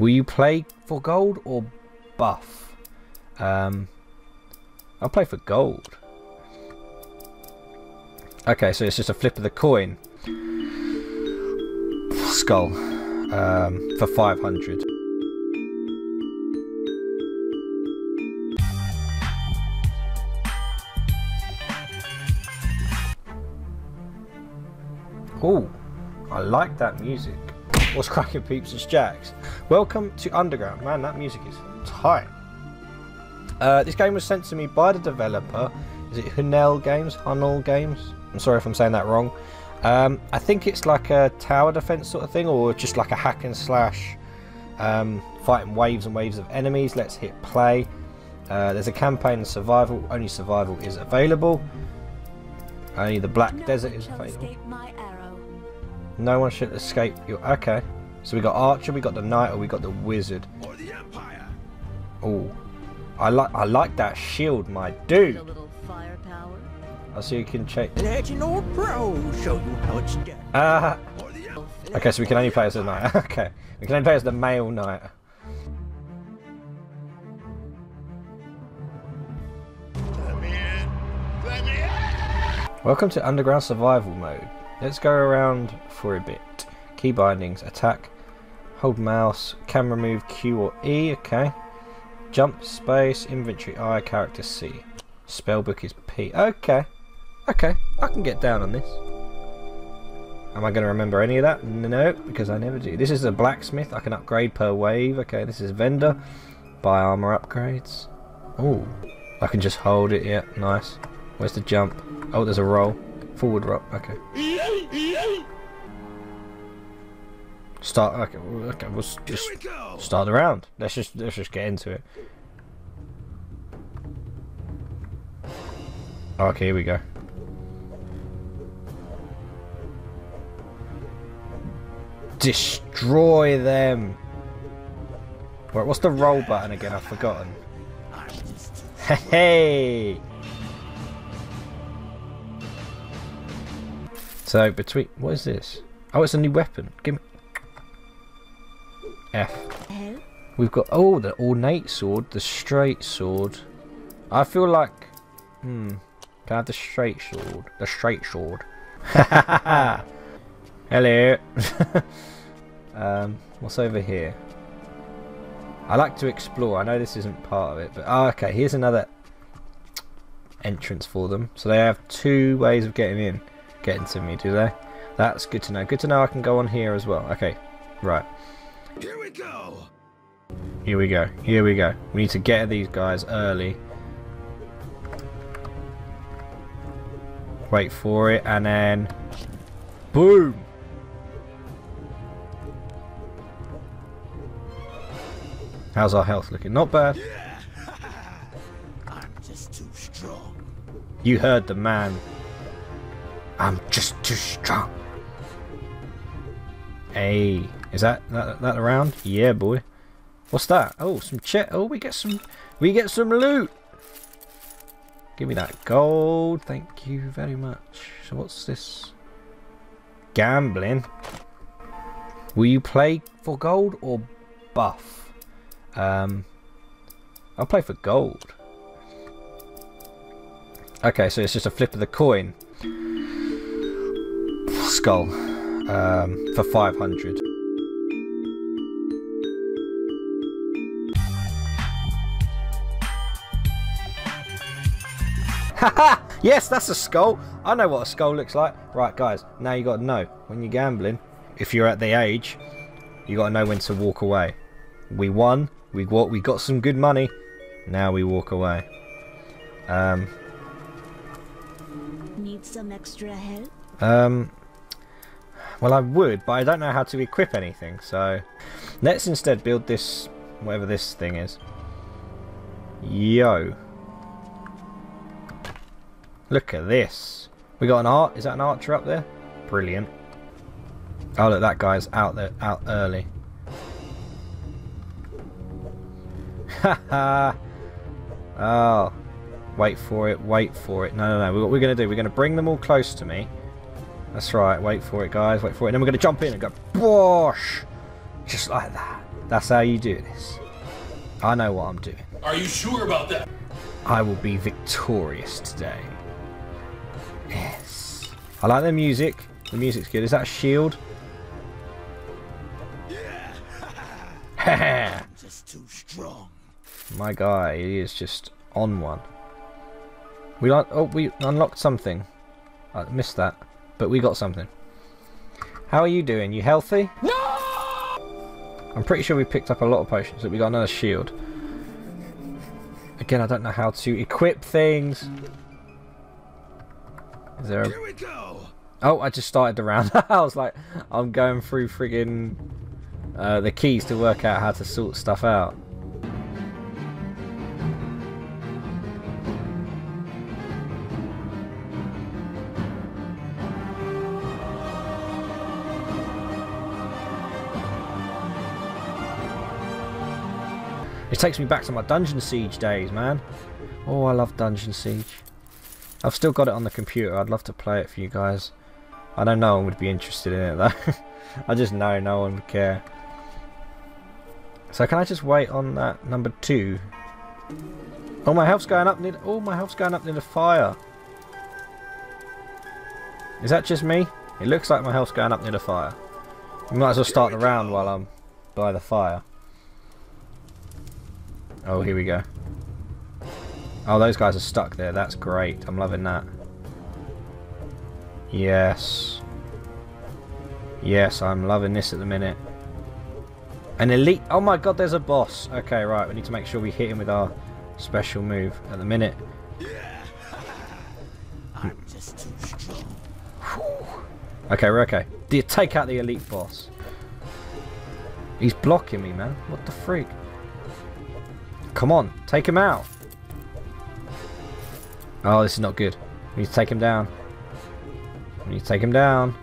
Will you play for gold or buff? I'll play for gold. Okay, so it's just a flip of the coin. Skull for 500. Ooh, I like that music. What's cracking, peeps? It's Jax. Welcome to Underground. Man, that music is tight. This game was sent to me by the developer. Is it Hunel Games? Hunel Games? I'm sorry if I'm saying that wrong. I think it's like a tower defense sort of thing, or just like a hack and slash, fighting waves and waves of enemies. Let's hit play. There's a campaign and survival. Only survival is available. Only the Black Desert is available. No one should escape your... Okay. So we got Archer, we got the Knight, or we got the Wizard. Or the Empire. Oh. I like that shield, my dude. A little firepower. I see you can check. Legional Pro, show you how it's done. Okay, so we can only play as the Knight. Okay. We can only play as the male Knight. Let me in. Welcome to Underground Survival Mode. Let's go around for a bit. Key bindings, attack, hold mouse, camera move Q or E, okay. Jump, space, inventory I, character C. Spellbook is P, okay. Okay, I can get down on this. Am I going to remember any of that? No, because I never do. This is a blacksmith, I can upgrade per wave. Okay, this is vendor. Buy armor upgrades. Oh, I can just hold it, yeah, nice. Where's the jump? Oh, there's a roll. Forward roll, okay. Start. Okay. We'll just start the round. Let's just get into it. Okay, here we go. Destroy them. Right, what's the roll button again? I've forgotten. Hey. So between, what is this? Oh, it's a new weapon. Give me F. We've got, oh, the ornate sword, the straight sword. I feel like, can I have the straight sword? The straight sword. Hello. What's over here? I like to explore. I know this isn't part of it, but oh, okay. Here's another entrance for them. So they have two ways of getting in. Getting to me, do they? That's good to know. Good to know I can go on here as well. Okay, right. Here we go. Here we go. Here we go. We need to get these guys early. Wait for it and then boom. How's our health looking? Not bad. Yeah. I'm just too strong. You heard the man. I'm just too strong. Hey, is that around? Yeah, boy. What's that? Oh, some chest. Oh, we get some loot. Give me that gold. Thank you very much. So what's this? Gambling. Will you play for gold or buff? I'll play for gold. Okay, so it's just a flip of the coin. Skull for 500. Haha! Yes, that's a skull. I know what a skull looks like. Right, guys, now you gotta know when you're gambling, if you're at the age, you gotta know when to walk away. We won. We got some good money. Now we walk away. Need some extra help? Well, I would, but I don't know how to equip anything, so let's instead build this, whatever this thing is. Yo. Look at this. We got an art. Is that an archer up there? Brilliant. Oh, look, that guy's out there, out early. Haha. Oh. Wait for it, wait for it. No, no, no. What we're going to do, we're going to bring them all close to me. That's right, wait for it, guys, wait for it. And then we're going to jump in and go, bosh! Just like that. That's how you do this. I know what I'm doing. Are you sure about that? I will be victorious today. Yes. I like the music. The music's good. Is that a shield? Yeah. I'm just too strong. My guy, he is just on one. We like. Oh, we unlocked something. I missed that, but we got something. How are you doing? You healthy? No. I'm pretty sure we picked up a lot of potions, but we got another shield. Again, I don't know how to equip things. Is there a... Here we go. Oh, I just started the round. I was like, I'm going through friggin' the keys to work out how to sort stuff out. It takes me back to my Dungeon Siege days, man. Oh, I love Dungeon Siege. I've still got it on the computer. I'd love to play it for you guys. I know no one would be interested in it, though. I just know no one would care. So can I just wait on that number 2? Oh, my health's going up near... Oh, my health's going up near the fire. Is that just me? It looks like my health's going up near the fire. We might as well start the round while I'm by the fire. Oh, here we go. Oh, those guys are stuck there. That's great. I'm loving that. Yes. Yes, I'm loving this at the minute. An elite... Oh my god, there's a boss. Okay, right. We need to make sure we hit him with our special move at the minute. I'm just too strong. Okay, we're okay. Take out the elite boss. He's blocking me, man. What the freak? Come on, take him out. Oh, this is not good. We need to take him down. We need to take him down.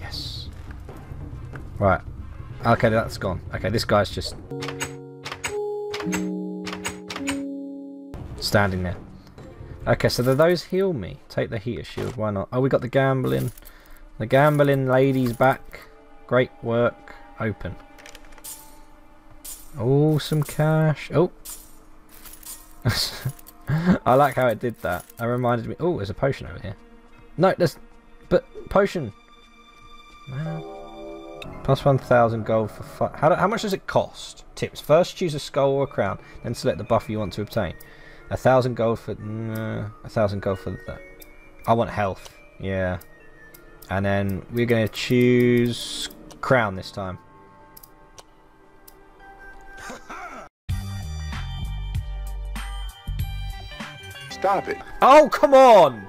Yes. Right. Okay, that's gone. Okay, this guy's just... standing there. Okay, so do those heal me? Take the heater shield, why not? Oh, we got the gambling. The gambling lady's back. Great work. Open. Oh, some cash. Oh. I like how it did that. It reminded me. Oh, there's a potion over here. No, there's... But, potion. Man. Plus 1,000 gold for... How much does it cost? Tips. First, choose a skull or a crown. Then select the buff you want to obtain. 1,000 gold for... No, 1,000 gold for that. I want health. Yeah. And then we're going to choose crown this time. Stop it. Oh, come on!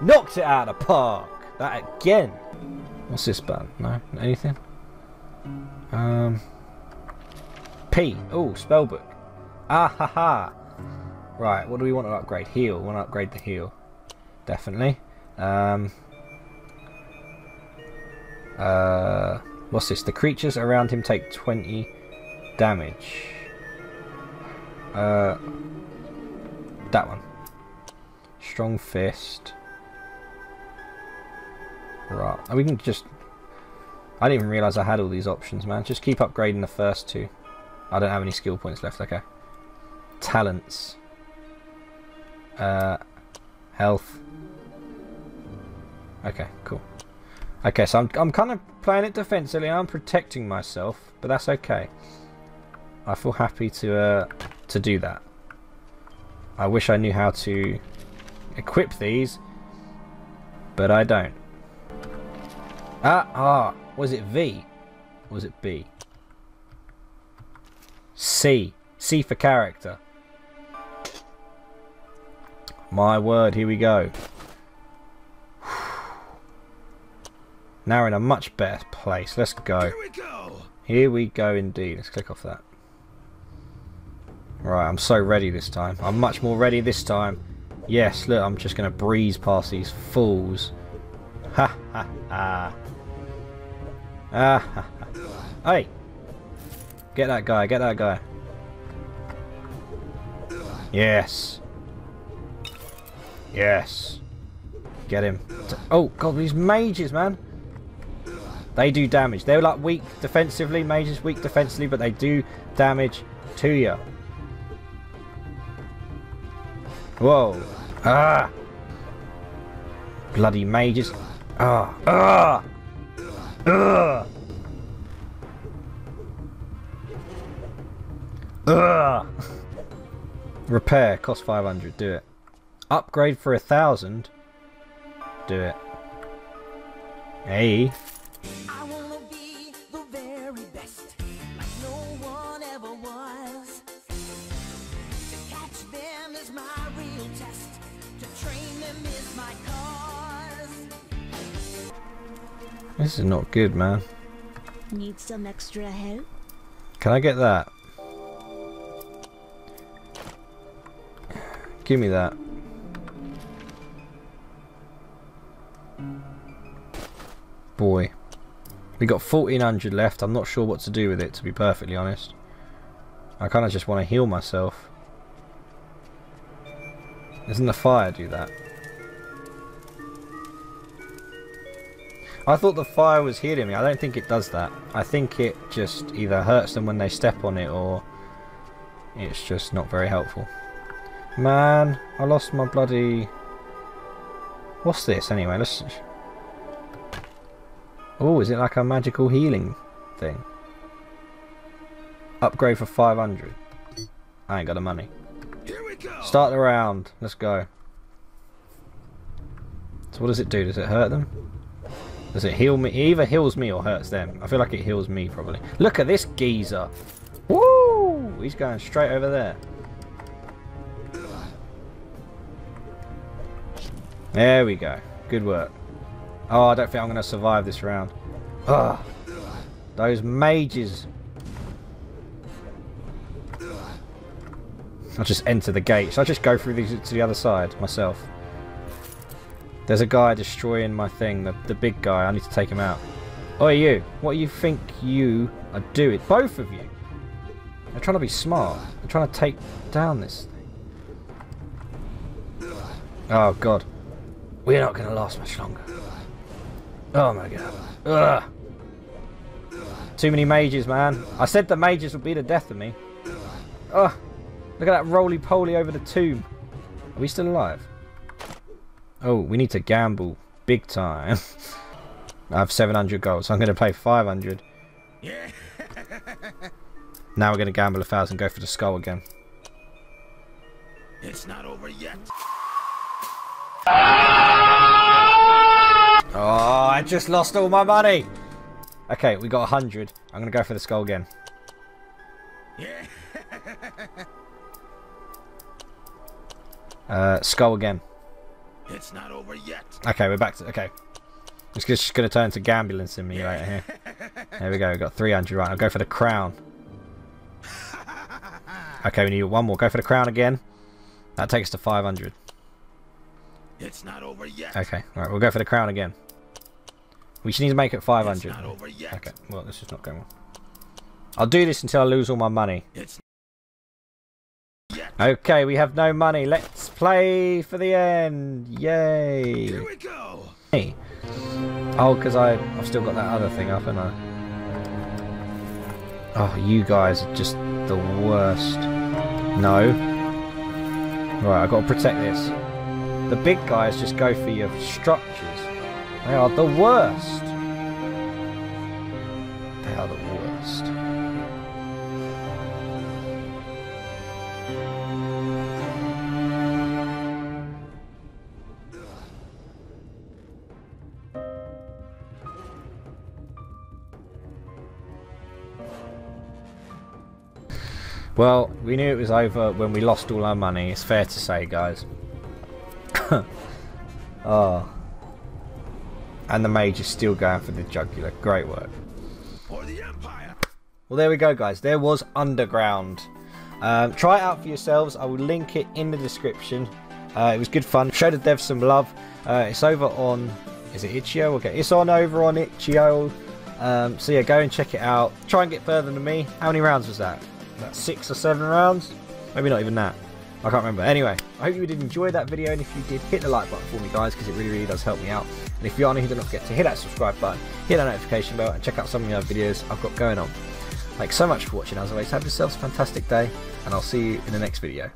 Knocked it out of the park. That again. What's this button? No? Anything? P. Oh, spellbook. Ah, ha, ha. Right, what do we want to upgrade? Heal. We want to upgrade the heal. Definitely. What's this? The creatures around him take 20 damage. That one. Strong fist. Right. Oh, we can just... I didn't even realise I had all these options, man. Just keep upgrading the first two. I don't have any skill points left. Okay. Talents. Health. Okay, cool. Okay, so I'm kind of playing it defensively. I'm protecting myself, but that's okay. I feel happy to do that. I wish I knew how to equip these, but I don't. Ah, was it V? Or was it B? C. C for character. My word, here we go. Now we're in a much better place. Let's go. Here we go. Here we go indeed. Let's click off that. Right, I'm so ready this time. I'm much more ready this time. Yes, look, I'm just going to breeze past these fools. Ha ha ha. Ah ha ha. Hey! Get that guy, get that guy. Yes. Yes. Get him. Oh, God, these mages, man. They do damage. They're like weak defensively, mages weak defensively, but they do damage to you. Whoa. Ah! Bloody mages. Ah! Ah! Ah! Ah! Repair cost 500. Do it. Upgrade for 1,000. Do it. Hey. I wanna be the very best, like no one ever was. To catch them is my real test, to train them is my cause. This is not good, man. Need some extra help? Can I get that? Give me that. Boy, we got 1400 left. I'm not sure what to do with it, to be perfectly honest. I kind of just want to heal myself. Doesn't the fire do that? I thought the fire was healing me. I don't think it does that. I think it just either hurts them when they step on it, or it's just not very helpful. Man, I lost my bloody... What's this anyway? Let's... Oh, is it like a magical healing thing? Upgrade for 500. I ain't got the money. Here we go. Start the round. Let's go. So what does it do? Does it hurt them? Does it heal me? It either heals me or hurts them. I feel like it heals me probably. Look at this geezer. Woo! He's going straight over there. There we go. Good work. Oh, I don't think I'm going to survive this round. Ugh. Those mages. I'll just enter the gates. I'll just go through these to the other side myself. There's a guy destroying my thing. The big guy. I need to take him out. Oi, you. What do you think you are doing? Both of you. They're trying to be smart. They're trying to take down this thing. Oh, God. We're not going to last much longer. Oh my god. Ugh. Too many mages, man. I said the mages would be the death of me. Ugh. Look at that roly-poly over the tomb. Are we still alive? Oh, we need to gamble big time. I have 700 gold, so I'm going to pay 500. Yeah. Now we're going to gamble 1,000, go for the skull again. It's not over yet. Oh, I just lost all my money. Okay, we got 100. I'm going to go for the skull again. Yeah. Skull again. It's not over yet. Okay, we're back to... Okay. It's just going to turn to gambulance in me right here. There we go. We got 300. Right, I'll go for the crown. Okay, we need one more. Go for the crown again. That takes us to 500. It's not over yet. Okay, all right, we'll go for the crown again. We just need to make it 500. It's not over yet. Okay, well, this is not going well. I'll do this until I lose all my money. It's yet. Okay, we have no money. Let's play for the end. Yay. Here we go. Hey. Oh, because I've still got that other thing up, haven't I? Oh, you guys are just the worst. No. Right, I've got to protect this. The big guys just go for your structures. They are the worst. They are the worst. Well, we knew it was over when we lost all our money, it's fair to say, guys. Oh. And the mage is still going for the jugular. Great work. For the Empire. Well, there we go, guys. There was Underground. Try it out for yourselves. I will link it in the description. It was good fun. Show the devs some love. It's over on... Is it Itchio? Okay, it's on over on Itchio. So yeah, go and check it out. Try and get further than me. How many rounds was that? About 6 or 7 rounds? Maybe not even that. I can't remember. Anyway, I hope you did enjoy that video, and if you did, hit the like button for me, guys, because it really, really does help me out. And if you are new here, don't forget to hit that subscribe button, hit that notification bell, and check out some of the other videos I've got going on. Thanks so much for watching as always, have yourselves a fantastic day, and I'll see you in the next video.